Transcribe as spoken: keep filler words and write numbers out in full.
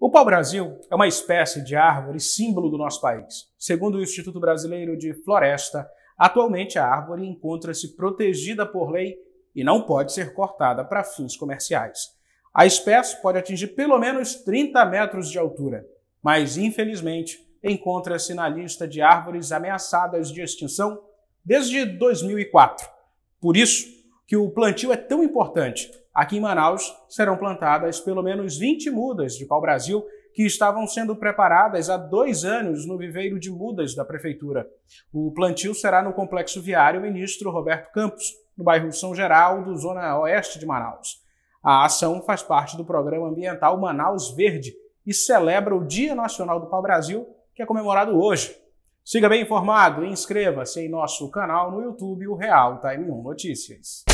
O pau-brasil é uma espécie de árvore símbolo do nosso país. Segundo o Instituto Brasileiro de Floresta, atualmente a árvore encontra-se protegida por lei e não pode ser cortada para fins comerciais. A espécie pode atingir pelo menos trinta metros de altura, mas infelizmente encontra-se na lista de árvores ameaçadas de extinção desde dois mil e quatro. Por isso que o plantio é tão importante. Aqui em Manaus serão plantadas pelo menos vinte mudas de pau-brasil que estavam sendo preparadas há dois anos no viveiro de mudas da prefeitura. O plantio será no Complexo Viário Ministro Roberto Campos, no bairro São Geraldo, zona oeste de Manaus. A ação faz parte do programa ambiental Manaus Verde e celebra o Dia Nacional do Pau-Brasil, que é comemorado hoje. Siga bem informado e inscreva-se em nosso canal no YouTube, o Real Time um Notícias.